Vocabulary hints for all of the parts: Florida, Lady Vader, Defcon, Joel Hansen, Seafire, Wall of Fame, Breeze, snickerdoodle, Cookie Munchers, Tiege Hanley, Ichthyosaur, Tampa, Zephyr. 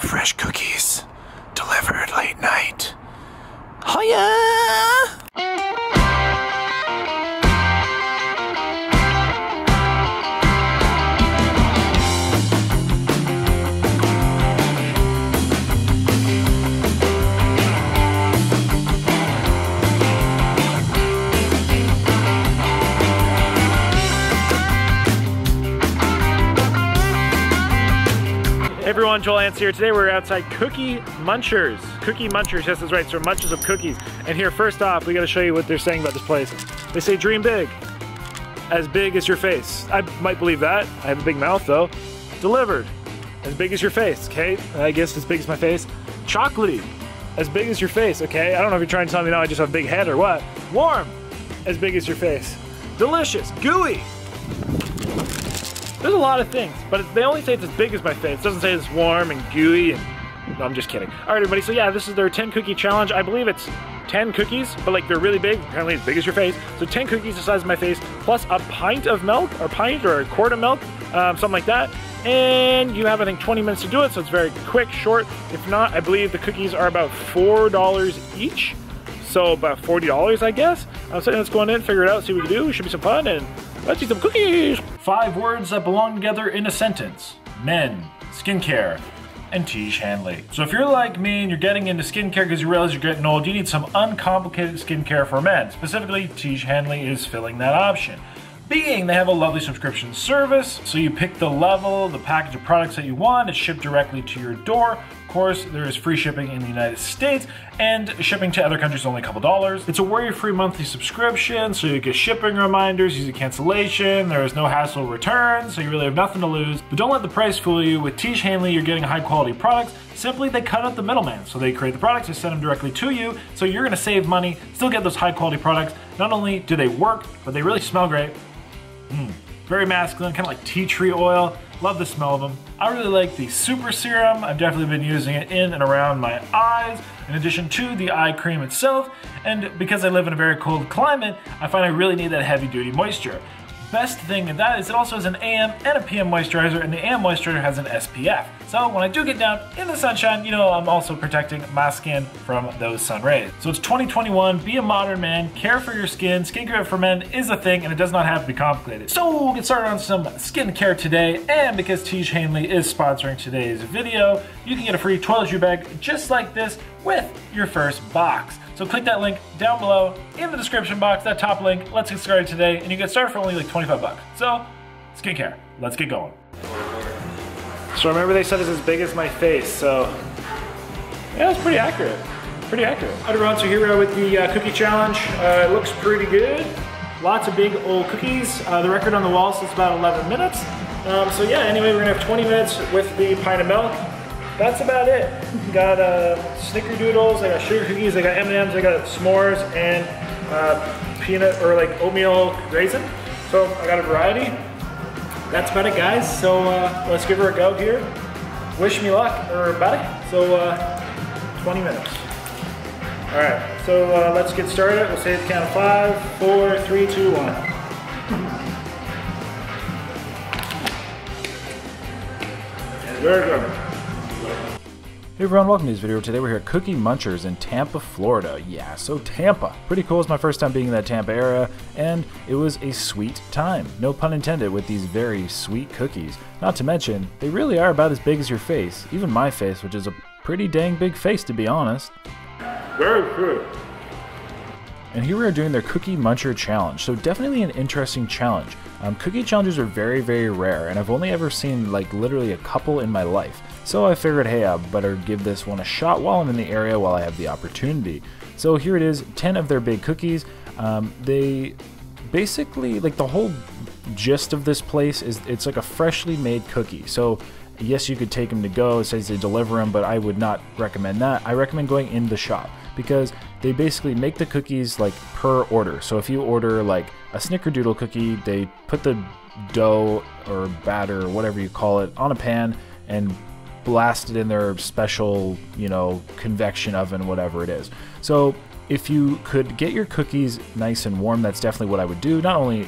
Fresh cookies delivered late night. Oh yeah! Hey everyone, Joel Hansen here. Today we're outside Cookie Munchers. Cookie Munchers, yes that's right, so munches of cookies. And here, first off, we gotta show you what they're saying about this place. They say dream big as your face. I might believe that. I have a big mouth though. Delivered, as big as your face, okay? I guess as big as my face. Chocolatey, as big as your face, okay? I don't know if you're trying to tell me now I just have a big head or what. Warm, as big as your face. Delicious, gooey. There's a lot of things, but they only say it's as big as my face. It doesn't say it's warm and gooey and... No, I'm just kidding. Alright everybody, so yeah, this is their 10 cookie challenge. I believe it's 10 cookies, but like they're really big, apparently as big as your face. So 10 cookies the size of my face, plus a pint of milk, or a quart of milk, something like that. And you have, I think, 20 minutes to do it, so it's very quick, short. If not, I believe the cookies are about $4 each. So about $40, I guess. So let's go on in, figure it out, see what we can do. It should be some fun, and let's eat some cookies. 5 words that belong together in a sentence. Men, skincare, and Tiege Hanley. So if you're like me and you're getting into skincare because you realize you're getting old, you need some uncomplicated skincare for men. Specifically, Tiege Hanley is filling that option. Being they have a lovely subscription service, so you pick the level, the package of products that you want, it's shipped directly to your door. Of course, there is free shipping in the United States, and shipping to other countries is only a couple dollars. It's a worry-free monthly subscription, so you get shipping reminders, easy cancellation, there is no hassle return, so you really have nothing to lose. But don't let the price fool you. With Tiege Hanley, you're getting high-quality products. Simply, they cut out the middleman, so they create the products, they send them directly to you, so you're gonna save money, still get those high-quality products. Not only do they work, but they really smell great. Very masculine, kind of like tea tree oil. Love the smell of them. I really like the super serum. I've definitely been using it in and around my eyes, in addition to the eye cream itself. And because I live in a very cold climate, I find I really need that heavy duty moisture. Best thing in that is it also has an AM and a PM moisturizer, and the AM moisturizer has an SPF. So when I do get down in the sunshine, you know I'm also protecting my skin from those sun rays. So it's 2021, be a modern man, care for your skin. Skincare for men is a thing, and it does not have to be complicated. So we'll get started on some skincare today, and because Tiege Hanley is sponsoring today's video, you can get a free toiletry bag just like this with your first box. So click that link down below in the description box, that top link. Let's get started today, and you get started for only like 25 bucks. So, skincare, let's get going. So remember they said it's as big as my face, so yeah, it's pretty accurate, pretty accurate. All right everyone, so here we are with the cookie challenge. It looks pretty good. Lots of big old cookies. The record on the wall says about 11 minutes. So yeah, anyway, we're gonna have 20 minutes with the pint of milk. That's about it. Got snickerdoodles, I got sugar cookies, I got M&Ms, I got s'mores, and peanut, or like oatmeal raisin. So I got a variety. That's about it, guys. So let's give her a go here. Wish me luck, everybody. So 20 minutes. All right, so let's get started. We'll say the count of 5, 4, 3, 2, 1. Very good. Hey everyone, welcome to this video. Today we're here at Cookie Munchers in Tampa, Florida. Yeah, so Tampa. Pretty cool, it's my first time being in that Tampa area, and it was a sweet time. No pun intended with these very sweet cookies. Not to mention, they really are about as big as your face. Even my face, which is a pretty dang big face to be honest. Very good. And here we are doing their Cookie Muncher Challenge, so definitely an interesting challenge. Cookie challenges are very, very rare, and I've only ever seen like literally a couple in my life. So I figured, hey, I better give this one a shot while I'm in the area, while I have the opportunity. So here it is, 10 of their big cookies. They basically, like the whole gist of this place is it's like a freshly made cookie. So yes, you could take them to go, it says they deliver them, but I would not recommend that. I recommend going in the shop, because they basically make the cookies like per order. So if you order like a snickerdoodle cookie, they put the dough or batter or whatever you call it on a pan and blast it in their special, you know, convection oven, whatever it is. So if you could get your cookies nice and warm, that's definitely what I would do, not only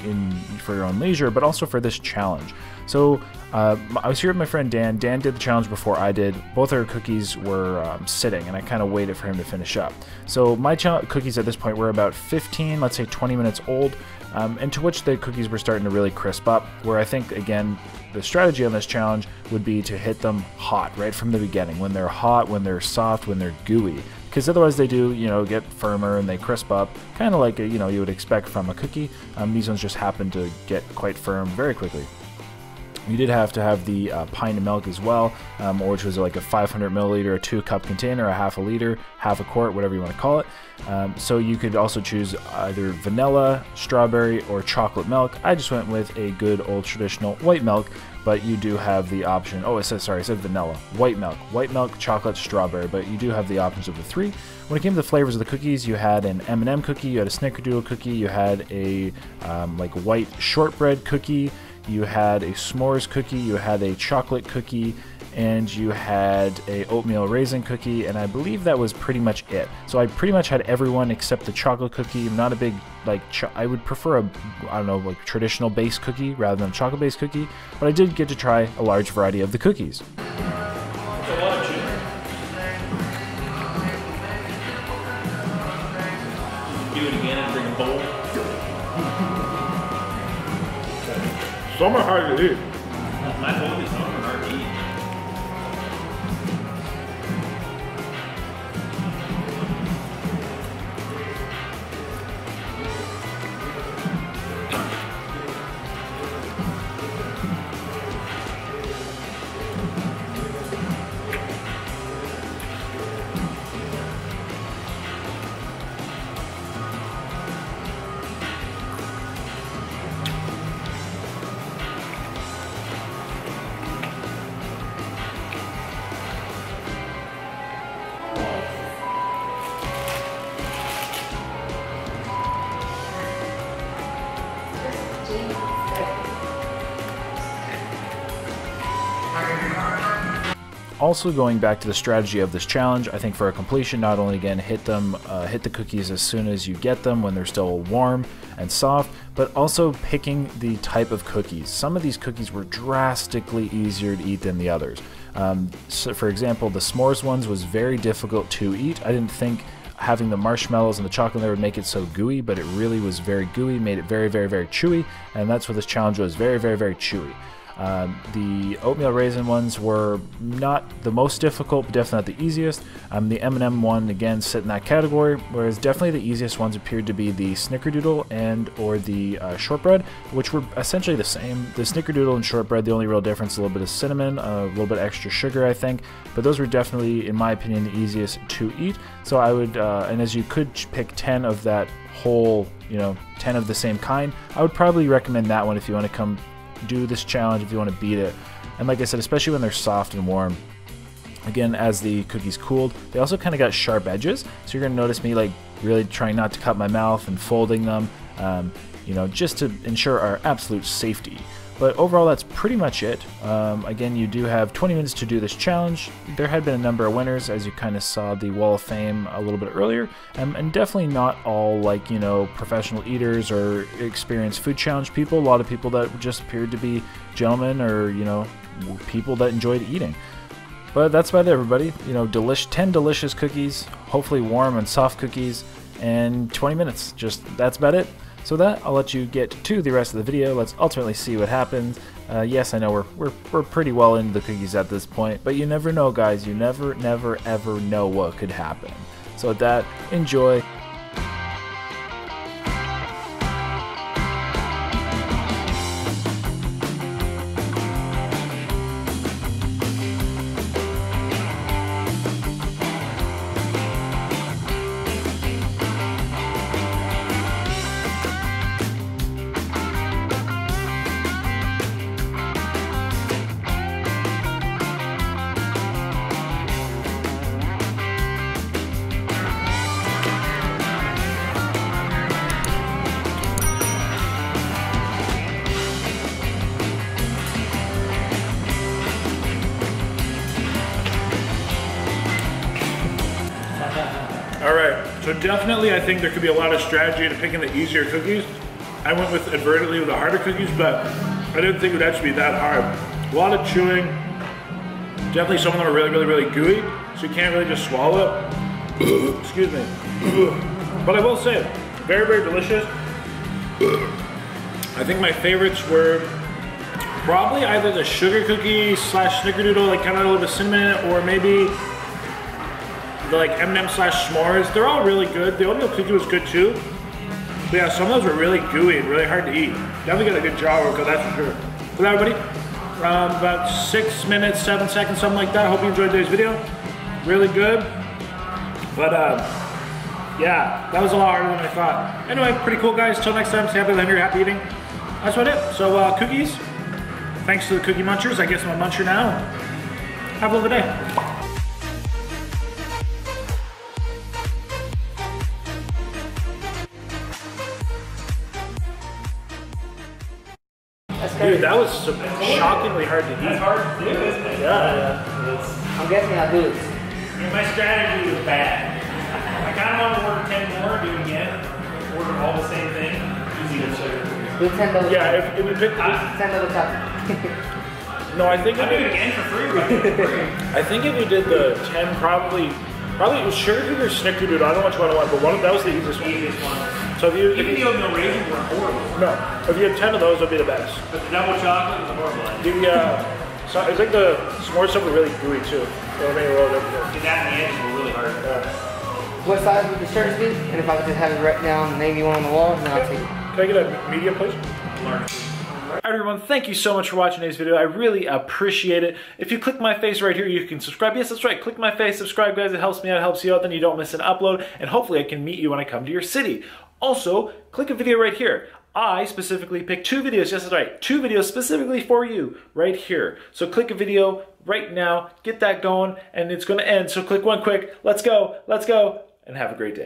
for your own leisure, but also for this challenge. So I was here with my friend Dan. Dan did the challenge before I did. Both our cookies were sitting, and I kind of waited for him to finish up. So my cookies at this point were about 15, let's say 20 minutes old, and to which the cookies were starting to really crisp up, where I think, again, the strategy on this challenge would be to hit them hot right from the beginning, when they're hot, when they're soft, when they're gooey. Because otherwise they do, you know, get firmer and they crisp up, kind of like, you know, you would expect from a cookie. These ones just happen to get quite firm very quickly. You did have to have the pint of milk as well, which was like a 500 milliliter, a 2-cup container, a half a liter, half a quart, whatever you want to call it. So you could also choose either vanilla, strawberry, or chocolate milk. I just went with a good old traditional white milk, but you do have the option, oh, it says, sorry, it said vanilla, white milk, chocolate, strawberry, but you do have the options of the three. When it came to the flavors of the cookies, you had an M&M cookie, you had a snickerdoodle cookie, you had a like white shortbread cookie, you had a s'mores cookie, you had a chocolate cookie, and you had a oatmeal raisin cookie, and I believe that was pretty much it. So I pretty much had everyone except the chocolate cookie. I'm not a big, like, I would prefer a, I don't know, like traditional based cookie rather than a chocolate based cookie, but I did get to try a large variety of the cookies. Do it again and bring a bowl. Some are hard to eat. My bowl is some are hard to eat. Also, going back to the strategy of this challenge, I think for a completion, not only again hit the cookies as soon as you get them when they're still warm and soft, but also picking the type of cookies. Some of these cookies were drastically easier to eat than the others. So for example, the s'mores ones was very difficult to eat. I didn't think having the marshmallows and the chocolate there would make it so gooey, but it really was very gooey, made it very, very, very chewy, and that's what this challenge was, very, very, very chewy. The oatmeal raisin ones were not the most difficult, but definitely not the easiest. The M&M one, again, sit in that category, whereas definitely the easiest ones appeared to be the snickerdoodle and or the shortbread, which were essentially the same. The snickerdoodle and shortbread, the only real difference, a little bit of cinnamon, a little bit extra sugar, I think, but those were definitely, in my opinion, the easiest to eat. So I would, and as you could pick 10 of that whole, you know, 10 of the same kind, I would probably recommend that one if you want to come do this challenge, if you want to beat it. And like I said, especially when they're soft and warm, again, as the cookies cooled, they also kind of got sharp edges, so you're going to notice me like really trying not to cut my mouth and folding them, you know, just to ensure our absolute safety. But overall, that's pretty much it. Again, you do have 20 minutes to do this challenge. There had been a number of winners, as you kind of saw the Wall of Fame a little bit earlier, and definitely not all, like, you know, professional eaters or experienced food challenge people. A lot of people that just appeared to be gentlemen or, you know, people that enjoyed eating. But that's about it, everybody. You know, 10 delicious cookies, hopefully warm and soft cookies, and 20 minutes. Just that's about it. So with that, I'll let you get to the rest of the video. Let's ultimately see what happens. Yes, I know we're pretty well into the cookies at this point, but you never know, guys. You never, ever know what could happen. So with that, enjoy. So definitely I think there could be a lot of strategy to picking the easier cookies. I went with advertently with the harder cookies, but I didn't think it would actually be that hard. A lot of chewing. Definitely some of them are really gooey, so you can't really just swallow it. Excuse me. But I will say, very delicious. I think my favorites were probably either the sugar cookie slash snickerdoodle, like kind of a little bit of cinnamon in it, or maybe the like M&M slash s'mores. They're all really good. The oatmeal cookie was good too. But yeah, some of those were really gooey and really hard to eat. Definitely got a good jaw workout, that's for sure. So that, everybody, about 6 minutes, 7 seconds, something like that. Hope you enjoyed today's video. Really good. But yeah, that was a lot harder than I thought. Anyway, pretty cool, guys. Till next time, stay happy, live your happy eating. That's about it. So cookies. Thanks to the Cookie Munchers. I guess I'm a muncher now. Have a lovely day. Dude, that was shockingly hard to eat. That's hard to do, isn't it? Yeah. I'm guessing I lose. Yeah, my strategy was bad. I kind of want to order 10 more, do it again, order all the same thing. Easy to serve. Do 10 double. Yeah, if we pick 10 double top. No, I think I did it again for free. Right? I think if we did the 10, probably it was sugar cookie or snickerdoodle. I don't know which one I want, but one that was the easiest one. Easiest one. So if you, even the oatmeal raisins were horrible. No, if you had 10 of those, it'd be the best. But the double chocolate was horrible. So I think the s'more stuff was really gooey too. It'll make it a little difficult. And that and the edges were really hard. Yeah. What size would the shirts be? And if I would just have it right down, maybe one on the wall, then I'll take it. Can I get a medium, please? Large. Alright everyone, thank you so much for watching today's video. I really appreciate it. If you click my face right here, you can subscribe. Yes, that's right. Click my face, subscribe, guys. It helps me out, it helps you out, then you don't miss an upload. And hopefully I can meet you when I come to your city. Also, click a video right here. I specifically picked 2 videos, yes that's right, 2 videos specifically for you right here. So click a video right now, get that going, and it's gonna end. So click one quick, let's go, and have a great day.